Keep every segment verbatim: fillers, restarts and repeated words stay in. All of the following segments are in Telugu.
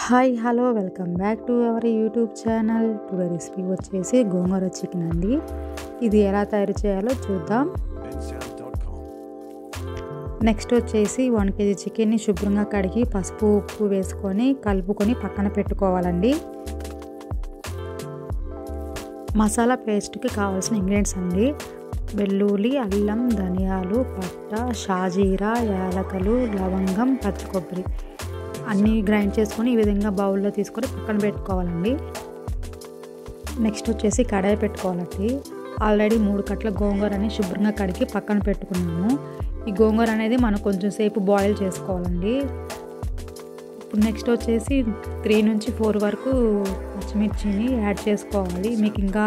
Hi hello welcome back to our YouTube channel. Today recipe వచ్చేసి గోంగూర చికెన్ అండి. ఇది ఎలా తయారు చేయాలో చూద్దాం. నెక్స్ట్ వచ్చేసి వన్ కేజీ చికెన్ని శుభ్రంగా కడిగి పసుపు ఉప్పు వేసుకొని కలుపుకొని పక్కన పెట్టుకోవాలండి. మసాలా పేస్ట్కి కావాల్సిన ఇంగ్రీడియంట్స్ అండి: వెల్లుల్లి, అల్లం, ధనియాలు, పట్టా, షాజీరా, యాలకలు, లవంగం, పచ్చి కొబ్బరి అన్నీ గ్రైండ్ చేసుకొని ఈ విధంగా బౌల్లో తీసుకొని పక్కన పెట్టుకోవాలండి. నెక్స్ట్ వచ్చేసి కడాయి పెట్టుకోవాలండి. ఆల్రెడీ మూడు కట్టల గోంగూరని శుభ్రంగా కడిగి పక్కన పెట్టుకున్నాము. ఈ గోంగూర అనేది మనం కొంచెం సేపు బాయిల్ చేసుకోవాలండి. నెక్స్ట్ వచ్చేసి త్రీ నుంచి ఫోర్ వరకు పచ్చిమిర్చిని యాడ్ చేసుకోవాలి. మీకు ఇంకా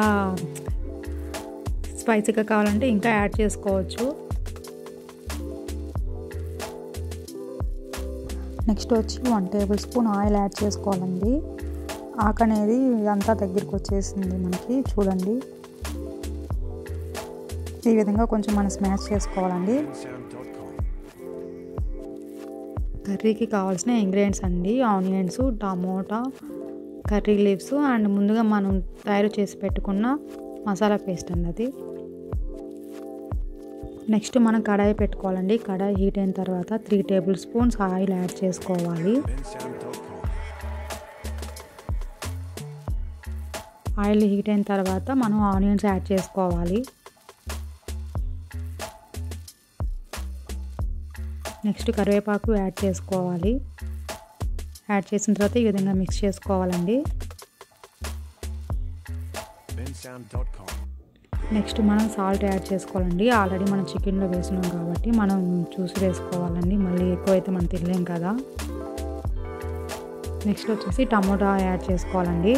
స్పైసీగా కావాలంటే ఇంకా యాడ్ చేసుకోవచ్చు. నెక్స్ట్ వచ్చి one tablespoon oil add చేసుకోవాలండి. ఆకు అనేది అంతా దగ్గరికి వచ్చేసింది మనకి, చూడండి. ఈ విధంగా కొంచెం మనం స్మాష్ చేసుకోవాలండి. కర్రీకి కావాల్సిన ఇంగ్రీడియంట్స్ అండి: onions, tomato, curry leaves and ముందుగా మనం తయారు చేసి పెట్టుకున్న మసాలా పేస్ట్ అండి అది. నెక్స్ట్ మనం కడాయి పెట్టుకోవాలండి. కడాయి హీట్ అయిన తర్వాత three tablespoons oil add చేసుకోవాలి. ఆయిల్ హీట్ అయిన తర్వాత మనం ఆనియన్స్ యాడ్ చేసుకోవాలి. నెక్స్ట్ కరివేపాకు యాడ్ చేసుకోవాలి. యాడ్ చేసిన తర్వాత ఈ విధంగా మిక్స్ చేసుకోవాలండి. నెక్స్ట్ మనం సాల్ట్ యాడ్ చేసుకోవాలండి. ఆల్రెడీ మనం చికెన్లో వేసినాం కాబట్టి మనం చూసి వేసుకోవాలండి, మళ్ళీ ఎక్కువైతే మనం తినలేం కదా. నెక్స్ట్ వచ్చేసి టమోటా యాడ్ చేసుకోవాలండి.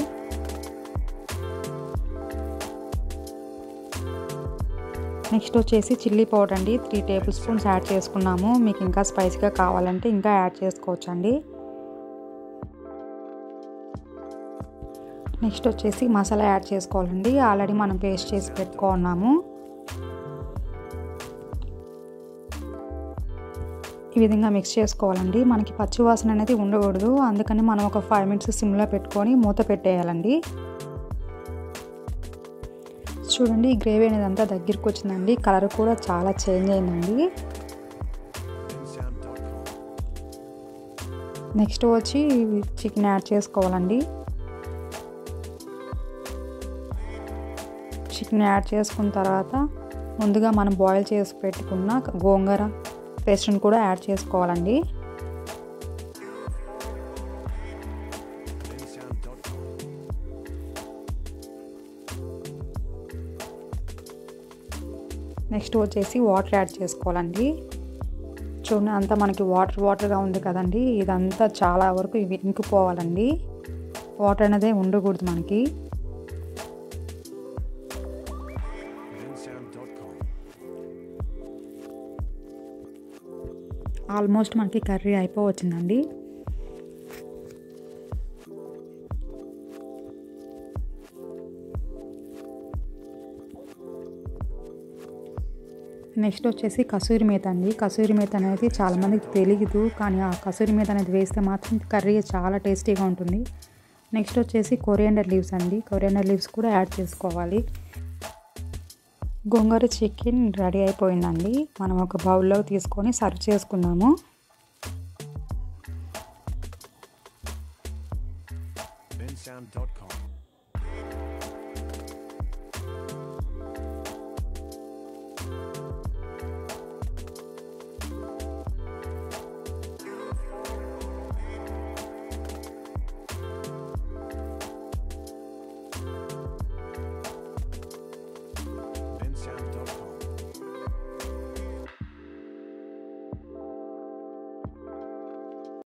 నెక్స్ట్ వచ్చేసి చిల్లీ పౌడర్ అండి, త్రీ టేబుల్ స్పూన్స్ యాడ్ చేసుకున్నాము. మీకు ఇంకా స్పైసీగా కావాలంటే ఇంకా యాడ్ చేసుకోవచ్చండి. నెక్స్ట్ వచ్చేసి మసాలా యాడ్ చేసుకోవాలండి. ఆల్రెడీ మనం పేస్ట్ చేసి పెట్టుకున్నాము. ఈ విధంగా మిక్స్ చేసుకోవాలండి. మనకి పచ్చి వాసన అనేది ఉండకూడదు, అందుకని మనం ఒక ఫైవ్ మినిట్స్ సిమ్లో పెట్టుకొని మూత పెట్టేయాలండి. చూడండి, ఈ గ్రేవీ అనేది అంతా దగ్గరికి వచ్చిందండి. కలర్ కూడా చాలా చేంజ్ అయిందండి. నెక్స్ట్ వచ్చి చికెన్ యాడ్ చేసుకోవాలండి. చికెన్ యాడ్ చేసుకున్న తర్వాత ముందుగా మనం బాయిల్ చేసి పెట్టుకున్న గోంగూర పేస్ట్ని కూడా యాడ్ చేసుకోవాలండి. నెక్స్ట్ వచ్చేసి వాటర్ యాడ్ చేసుకోవాలండి. చూడండి, అంతా మనకి వాటర్ వాటర్గా ఉంది కదండి. ఇదంతా చాలా వరకు ఇంకిపోవాలండి. వాటర్ అనేది ఉండకూడదు మనకి. ఆల్మోస్ట్ మనకి కర్రీ అయిపోవచ్చిందండి. నెక్స్ట్ వచ్చేసి కసూరి మేతి అండి. కసూరి మేతి అనేది చాలామందికి తెలియదు, కానీ ఆ కసూరి మేతి అనేది వేస్తే మాత్రం కర్రీ చాలా టేస్టీగా ఉంటుంది. నెక్స్ట్ వచ్చేసి కొరియాండర్ లీవ్స్ అండి. కొరియాండర్ లీవ్స్ కూడా యాడ్ చేసుకోవాలి. గోంగూర చికెన్ రెడీ అయిపోయిందండి. మనం ఒక బౌల్లో తీసుకొని సర్వ్ చేసుకున్నాము. బెన్సాన్ డాట్ కామ్